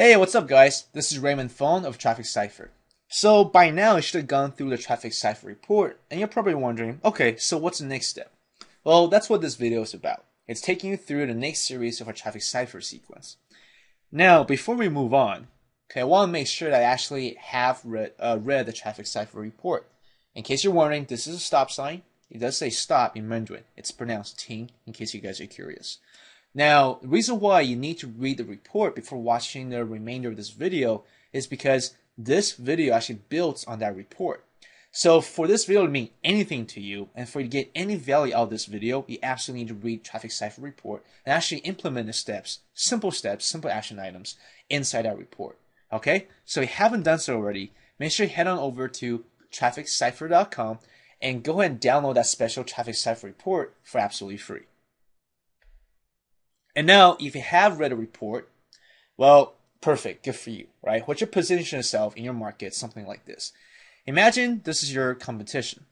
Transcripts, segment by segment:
Hey, what's up guys? This is Raymond Fong of Traffic Cipher. So by now you should have gone through the Traffic Cipher report, and you're probably wondering, okay, so what's the next step? Well, that's what this video is about. It's taking you through the next series of our Traffic Cipher sequence. Now, before we move on, okay, I want to make sure that I actually have read the Traffic Cipher report. In case you're wondering, this is a stop sign. It does say stop in Mandarin. It's pronounced ting, in case you guys are curious. Now, the reason why you need to read the report before watching the remainder of this video is because this video actually builds on that report. So for this video to mean anything to you, and for you to get any value out of this video, you absolutely need to read Traffic Cipher report and actually implement the steps, simple action items inside that report. Okay? So if you haven't done so already, make sure you head on over to trafficcipher.com and go ahead and download that special Traffic Cipher report for absolutely free. And now, if you have read a report, well, perfect, good for you, right? What you position yourself in your market, something like this. Imagine this is your competition,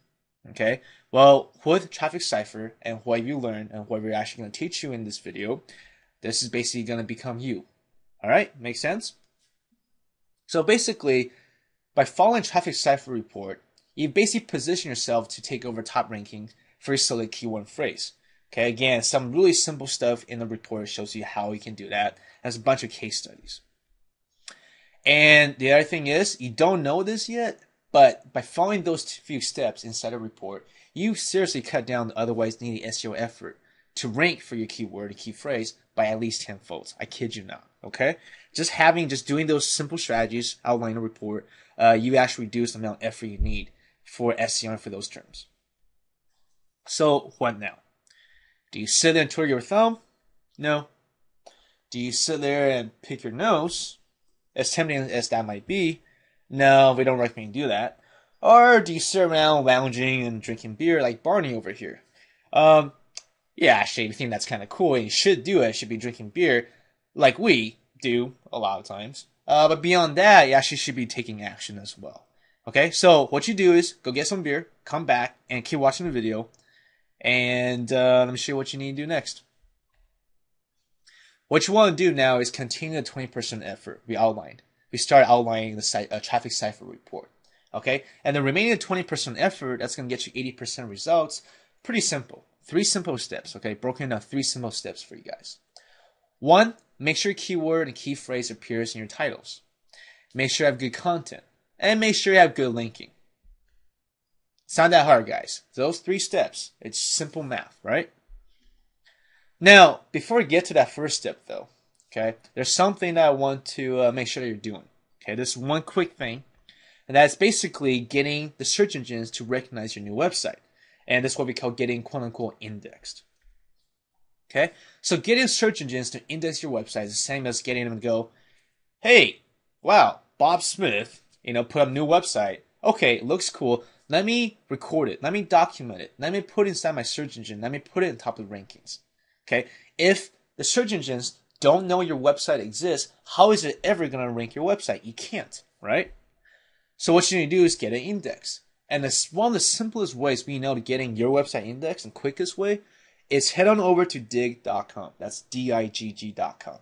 okay? Well, with Traffic Cipher and what you learn and what we're actually going to teach you in this video, this is basically going to become you, all right? Make sense? So basically, by following Traffic Cipher report, you basically position yourself to take over top rankings for your select keyword phrase. Okay, again, some really simple stuff in the report shows you how you can do that. There's a bunch of case studies. And the other thing is, you don't know this yet, but by following those few steps inside a report, you seriously cut down the otherwise needed SEO effort to rank for your keyword and key phrase by at least tenfold. I kid you not, okay? Just doing those simple strategies outlined in the report, you actually reduce the amount of effort you need for SEO and for those terms. So what now? Do you sit there and twiddle your thumb? No. Do you sit there and pick your nose? As tempting as that might be, no, we don't recommend you do that. Or do you sit around lounging and drinking beer like Barney over here? Yeah, actually, we think that's kind of cool and you should do it. You should be drinking beer like we do a lot of times. But beyond that, you actually should be taking action as well. Okay, so what you do is go get some beer, come back, and keep watching the video. And let me show you what you need to do next. What you want to do now is continue the 20% effort we outlined. We started outlining the Traffic Cipher report. Okay? And the remaining 20% effort, that's going to get you 80% results. Pretty simple. Three simple steps. Okay? Broken down three simple steps for you guys. One, make sure your keyword and key phrase appears in your titles. Make sure you have good content. And make sure you have good linking. It's not that hard, guys. Those three steps, it's simple math, right? Now, before we get to that first step, though, okay, there's something that I want to make sure that you're doing. Okay, this one quick thing, and that's basically getting the search engines to recognize your new website. And that's what we call getting, quote-unquote, indexed. Okay, so getting search engines to index your website is the same as getting them to go, hey, wow, Bob Smith, you know, put up a new website. Okay, it looks cool. Let me record it. Let me document it. Let me put it inside my search engine. Let me put it on top of the rankings. Okay? If the search engines don't know your website exists, how is it ever going to rank your website? You can't, right? So what you need to do is get an index. And this, one of the simplest ways we know to getting your website indexed and quickest way is head on over to dig.com. That's digg.com.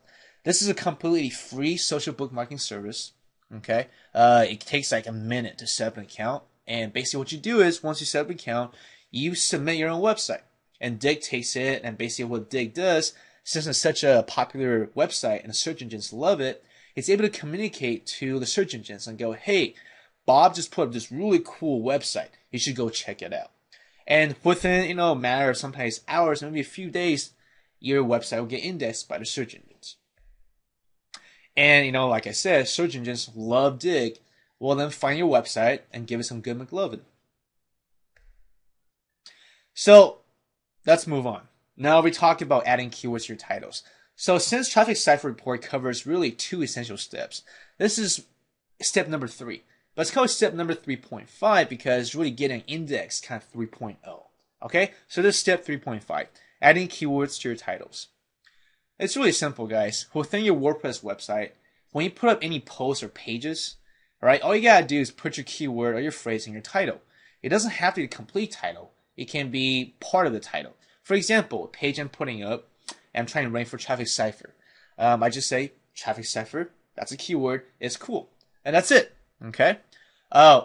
This is a completely free social bookmarking service. Okay? It takes like a minute to set up an account. And basically what you do is, once you set up an account, you submit your own website. And Dig takes it, and basically what Dig does, since it's such a popular website and the search engines love it, it's able to communicate to the search engines and go, hey, Bob just put up this really cool website. You should go check it out. And within, you know, a matter of sometimes hours, maybe a few days, your website will get indexed by the search engines. And, you know, like I said, search engines love Dig. Well, then find your website and give it some good McLovin. So let's move on. Now we talked about adding keywords to your titles. So since Traffic Cipher report covers really two essential steps, this is step number 3. Let's call it step number 3.5 because it's really getting indexed kind of 3.0. Okay, so this is step 3.5, adding keywords to your titles. It's really simple, guys. Within your WordPress website, when you put up any posts or pages, right? All you gotta do is put your keyword or your phrase in your title. It doesn't have to be a complete title. It can be part of the title. For example, a page I'm putting up, I'm trying to rank for Traffic Cipher. I just say Traffic Cipher That's a keyword. It's cool. And that's it. Okay. A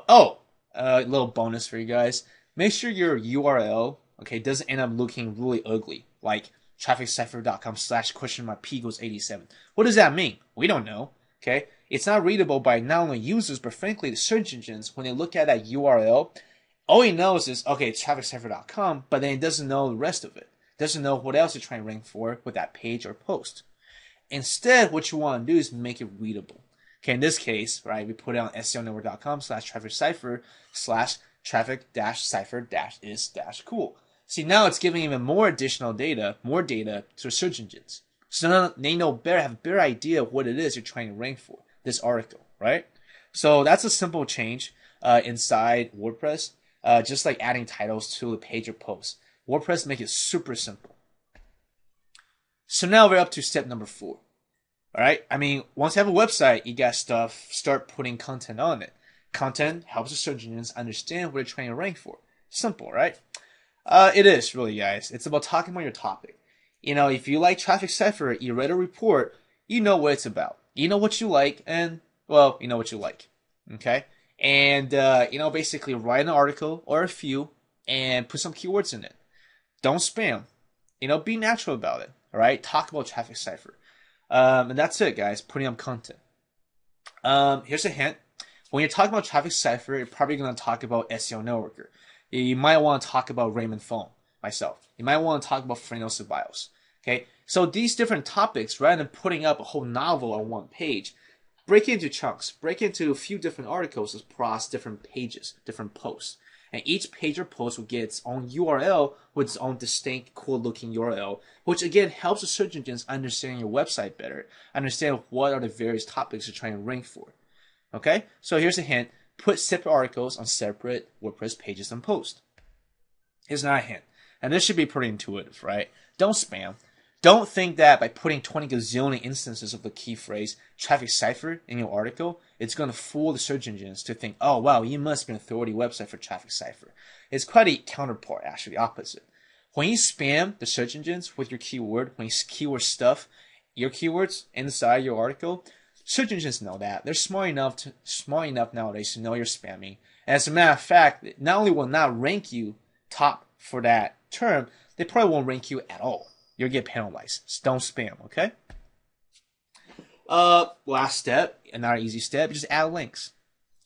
little bonus for you guys. Make sure your URL, okay, doesn't end up looking really ugly, like trafficcipher.com/question_p=87. What does that mean? We don't know. Okay. It's not readable by not only users, but frankly, the search engines, when they look at that URL, all it knows is, okay, it's trafficcipher.com, but then it doesn't know the rest of it. Doesn't know what else you're trying to rank for with that page or post. Instead, what you want to do is make it readable. Okay, in this case, right, we put it on SEOnetworker.com/trafficcipher/traffic-cipher-is-cool. See, now it's giving even more additional data, to search engines. So now they know better, have a better idea of what it is you're trying to rank for, this article, right? So that's a simple change inside WordPress, just like adding titles to a page or post. WordPress makes it super simple. So now we're up to step number 4. All right. I mean, once you have a website, you got stuff, start putting content on it. Content helps the search engines understand what you're trying to rank for. Simple, right? It is really, guys. It's about talking about your topic. You know, if you like Traffic Cipher, you read a report, you know what it's about. You know what you like, and, well, you know what you like. Okay? And, you know, basically write an article or a few and put some keywords in it. Don't spam. You know, be natural about it. All right? Talk about Traffic Cipher. And that's it, guys, putting up content. Here's a hint. When you're talking about Traffic Cipher, you're probably going to talk about SEO Networker. You might want to talk about Raymond Fong, myself. You might want to talk about Ferny Ceballos. Okay? So these different topics, rather than putting up a whole novel on one page, break it into chunks. Break it into a few different articles across different pages, different posts. And each page or post will get its own URL with its own distinct, cool-looking URL, which, again, helps the search engines understand your website better, understand what are the various topics you're trying to rank for. Okay? So here's a hint. Put separate articles on separate WordPress pages and posts. Here's another hint. And this should be pretty intuitive, right? Don't spam. Don't think that by putting 20 gazillion instances of the key phrase Traffic Cipher in your article, it's going to fool the search engines to think, oh, wow, you must be an authority website for Traffic Cipher. It's quite a counterpart, actually, opposite. When you spam the search engines with your keyword, when you keyword stuff, your keywords inside your article, search engines know that. They're smart enough nowadays to know you're spamming. And as a matter of fact, not only will not rank you top for that term, they probably won't rank you at all. You'll get penalized. So don't spam, okay? Last step, another easy step, just add links,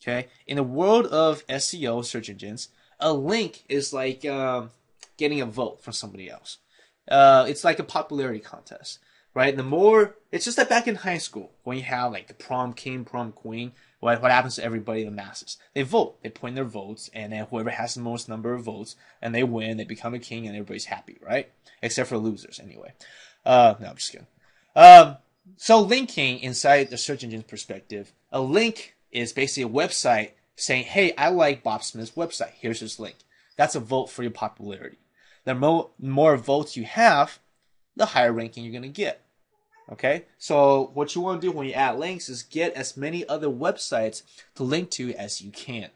okay? In the world of SEO search engines, a link is like getting a vote from somebody else. It's like a popularity contest, right? The more, it's just like back in high school when you have like the prom king, prom queen, what happens to everybody, the masses? They vote, they put in their votes, and then whoever has the most number of votes, and they win, they become a king, and everybody's happy, right? Except for losers, anyway. No, I'm just kidding. So linking inside the search engine's perspective, a link is basically a website saying, hey, I like Bob Smith's website. Here's his link. That's a vote for your popularity. The more votes you have, the higher ranking you're going to get. Okay, so what you want to do when you add links is get as many other websites to link to as you can.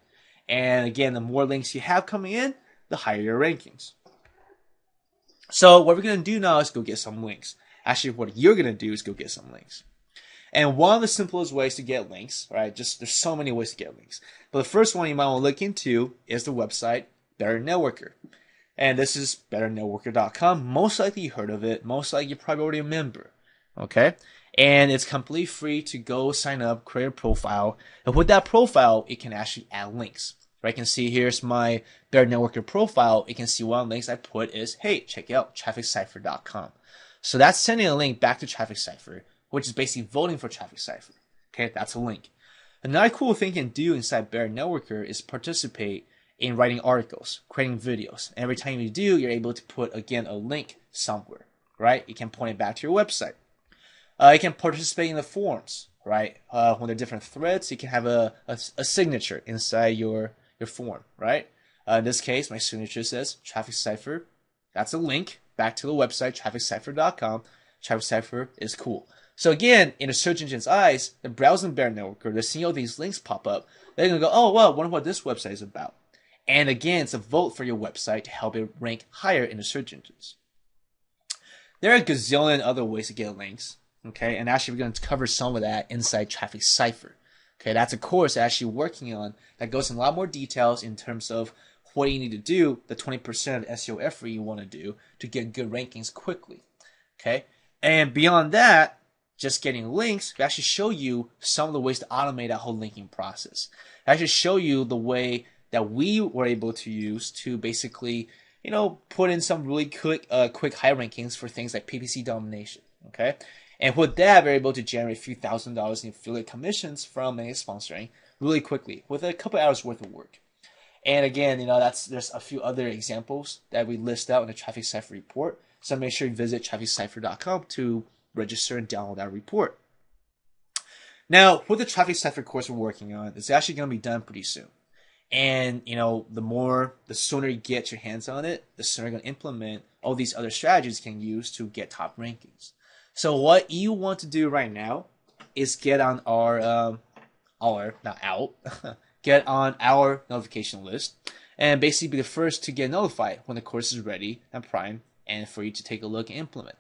And again, the more links you have coming in, the higher your rankings. So what we're going to do now is go get some links. Actually, what you're going to do is go get some links. And one of the simplest ways to get links, right, just there's so many ways to get links. But the first one you might want to look into is the website Better Networker. And this is betternetworker.com. Most likely you heard of it. Most likely you're probably already a member. Okay, and it's completely free to go sign up, create a profile, and with that profile, it can actually add links. Right? I can see here's my Better Networker profile. It can see one of the links I put is, hey, check out trafficcipher.com. So that's sending a link back to Traffic Cipher, which is basically voting for Traffic Cipher. Okay, that's a link. Another cool thing you can do inside Better Networker is participate in writing articles, creating videos. And every time you do, you're able to put again a link somewhere. Right? You can point it back to your website. You can participate in the forums, right? When there are different threads, you can have a signature inside your form, right? In this case, my signature says Traffic Cipher. That's a link back to the website, trafficcipher.com. Traffic Cipher is cool. So again, in a search engine's eyes, the browsing Better Networker, they're seeing all these links pop up. They're going to go, oh, well, I wonder what this website is about. And again, it's a vote for your website to help it rank higher in the search engines. There are a gazillion other ways to get links. Okay, and actually we're going to cover some of that inside Traffic Cipher. Okay, that's a course I'm actually working on that goes in a lot more details in terms of what you need to do, the 20% of SEO effort you want to do to get good rankings quickly. Okay, and beyond that, just getting links, we actually show you some of the ways to automate that whole linking process. I actually show you the way that we were able to use to basically, you know, put in some really quick high rankings for things like PPC domination. Okay, and with that, we're able to generate a few $1,000s in affiliate commissions from many sponsoring really quickly with a couple hours worth of work. And again, you know, there's a few other examples that we list out in the Traffic Cipher report. So make sure you visit trafficcipher.com to register and download that report. Now, with the Traffic Cipher course we're working on, it's actually going to be done pretty soon. And, you know, the sooner you get your hands on it, the sooner you're going to implement all these other strategies you can use to get top rankings. So what you want to do right now is get on our notification list and basically be the first to get notified when the course is ready and prime and for you to take a look and implement.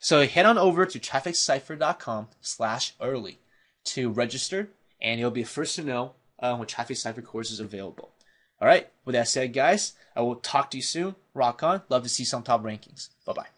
So head on over to trafficcipher.com/early to register, and you'll be the first to know when Traffic Cipher course is available. All right, with that said, guys, I will talk to you soon. Rock on. Love to see some top rankings. Bye-bye.